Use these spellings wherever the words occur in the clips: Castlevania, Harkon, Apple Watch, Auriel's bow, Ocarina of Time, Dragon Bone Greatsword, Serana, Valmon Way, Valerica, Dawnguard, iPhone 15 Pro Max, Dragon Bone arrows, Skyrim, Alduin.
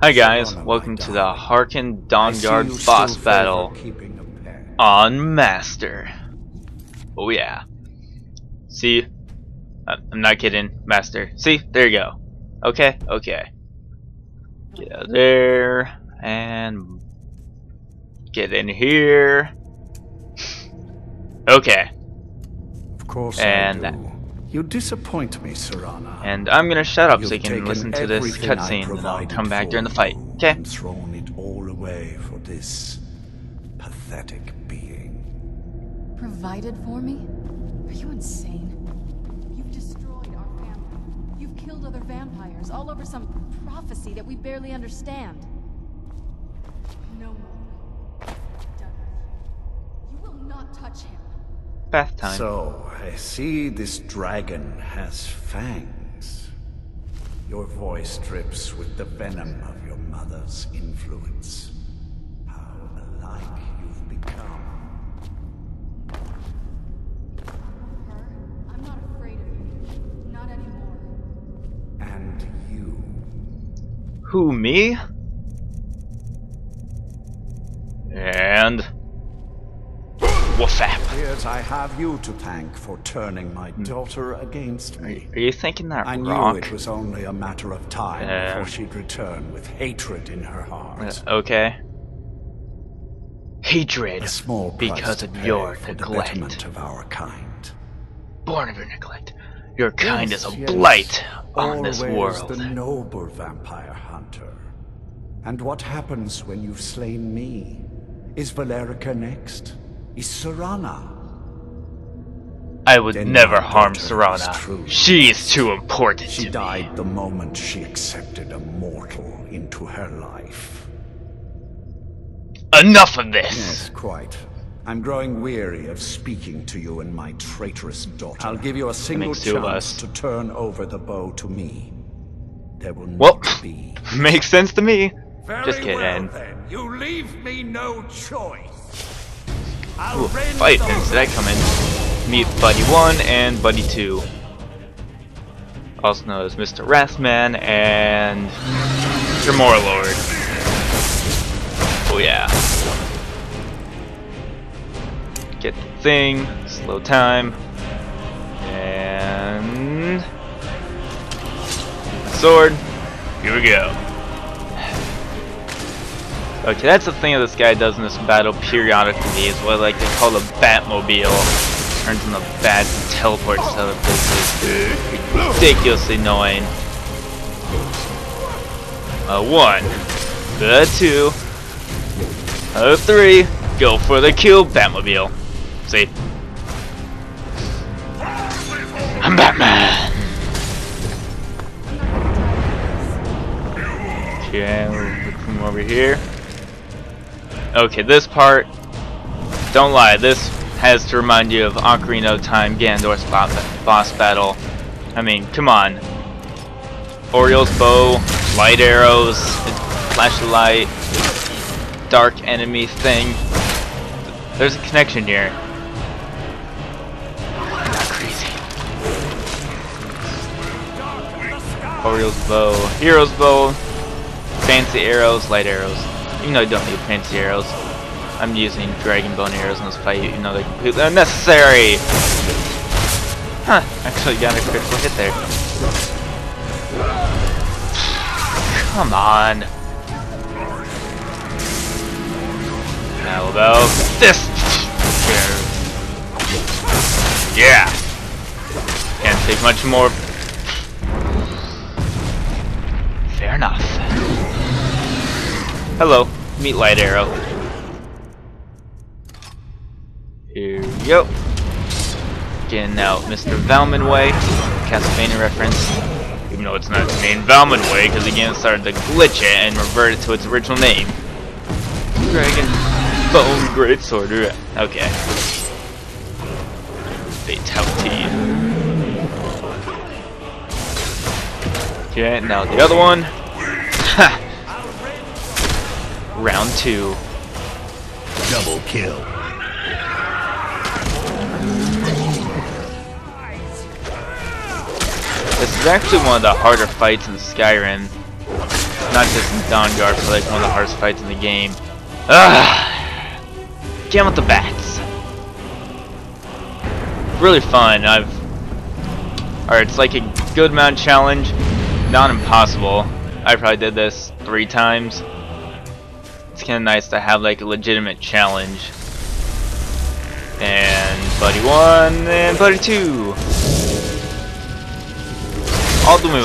Hi guys, welcome to the Harkon Dawnguard boss battle on Master. Oh yeah. See? I'm not kidding, Master. See? There you go. Okay. Get out of there. And get in here. Okay. Of course. And I do. You disappoint me, Serana. And I'm gonna shut up so you can listen to this cutscene, and I'll come back during the fight. Okay. And thrown it all away for this pathetic being. Provided for me? Are you insane? You've destroyed our family. You've killed other vampires, all over some prophecy that we barely understand. No more. Done with you. You will not touch him. Bath time. So, I see this dragon has fangs. Your voice drips with the venom of your mother's influence. How alike you've become. Her? I'm not afraid of you. Not anymore. And you. Who, me? And... Here's I have you to thank for turning my daughter against me. Are you thinking that wrong? I knew it was only a matter of time before she'd return with hatred in her heart. Okay. Hatred. A small price because of your neglect. The betterment of our kind. Born of your neglect. Your kind is a blight on this world. The noble vampire hunter. And what happens when you've slain me? Is Valerica next? Is Serana? I would never harm Serana. She is too important to me. She died the moment she accepted a mortal into her life. Enough of this! Yes, quite. I'm growing weary of speaking to you and my traitorous daughter. I'll give you a single chance to turn over the bow to me. There will not be. Makes sense to me. Just kidding. Then. You leave me no choice. Ooh, fight! And did I come in? Meet Buddy 1 and Buddy 2. Also known as Mr. Rathman and... Your Morelord. Oh yeah. Get the thing. Slow time. And... sword. Here we go. Okay, that's the thing that this guy does in this battle periodically, is what I like to call the Batmobile. Turns into bats and teleports to other places. Ridiculously annoying. One. Two. Three. Go for the kill, Batmobile. See? I'm Batman! Okay, we'll come over here. Okay, this part, don't lie, this has to remind you of Ocarina of Time, Ganondorf's boss battle. I mean, come on. Auriel's bow, light arrows, flash of light, dark enemy thing. There's a connection here. I'm not crazy. Auriel's bow, hero's bow, fancy arrows, light arrows. Even though I don't need fancy arrows, I'm using Dragon Bone arrows in this fight, even though they're completely unnecessary! Huh, actually got a critical hit there. Come on! Now about this! Yeah! Can't take much more. Fair enough. Hello, meet light arrow. Here we go. Getting out Mr. Valmon Way, Castlevania reference. Even though it's not its name Valmon Way, because again it started to glitch it and revert it to its original name. Dragon Bone Greatsword. Okay. Fatality. Okay, now the other one. Ha! Round 2. Double kill. This is actually one of the harder fights in Skyrim. not just Dawnguard, but like one of the hardest fights in the game. Ugh! Jam with the bats. Really fun. Alright, it's like a good amount challenge, not impossible. I probably did this 3 times. It's kinda nice to have like a legitimate challenge. And buddy 1 and buddy 2. Alduin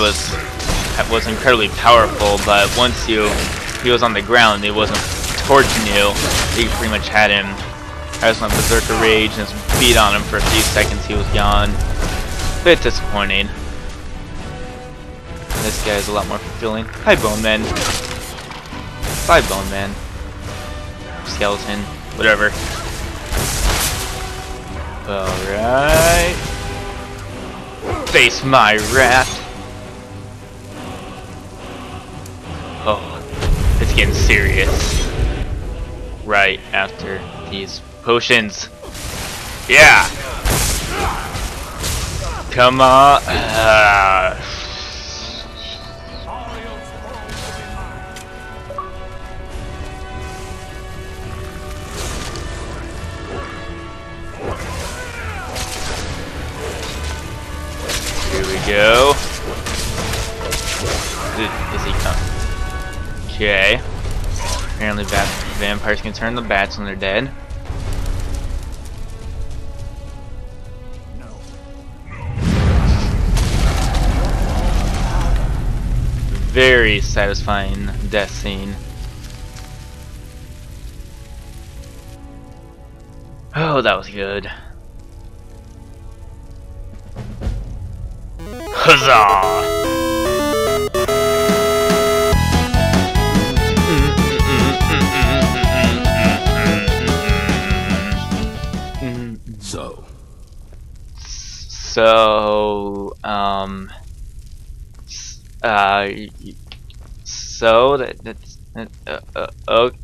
was incredibly powerful, but once he was on the ground, he wasn't torching you. You pretty much had him. I just went berserker rage and just beat on him for a few seconds. He was gone. Bit disappointing. This guy's a lot more fulfilling. Hi, Bone Man. Bye, Bone Man. Skeleton, whatever. Alright. Face my wrath. Oh, it's getting serious. Right after these potions. Yeah! Come on. Go. Is he coming? Okay. Apparently vampires can turn the bats when they're dead. No. Very satisfying death scene. Oh, that was good. Huzzah!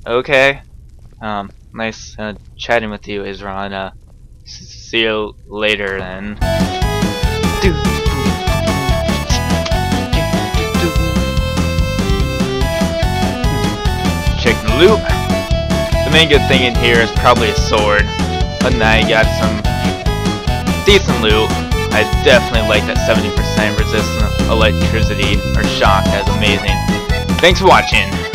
Okay. Nice chatting with you, Serana. See you later then. Dude. Loop. The main good thing in here is probably a sword, but now you got some decent loot. I definitely like that 70% resistance electricity or shock. That's amazing. Thanks for watching.